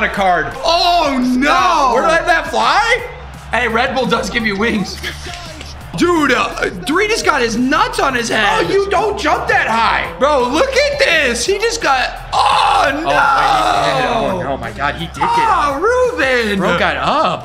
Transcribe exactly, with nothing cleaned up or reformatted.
want a card. Oh, no. Where did I let that fly? Hey, Red Bull does give you wings. Dude, uh, Dre just got his nuts on his head. Oh, you don't jump that high. Bro, look at this. He just got... Oh, no. Oh, wait, oh my God, he did get up. Oh, Ruben. Bro got up.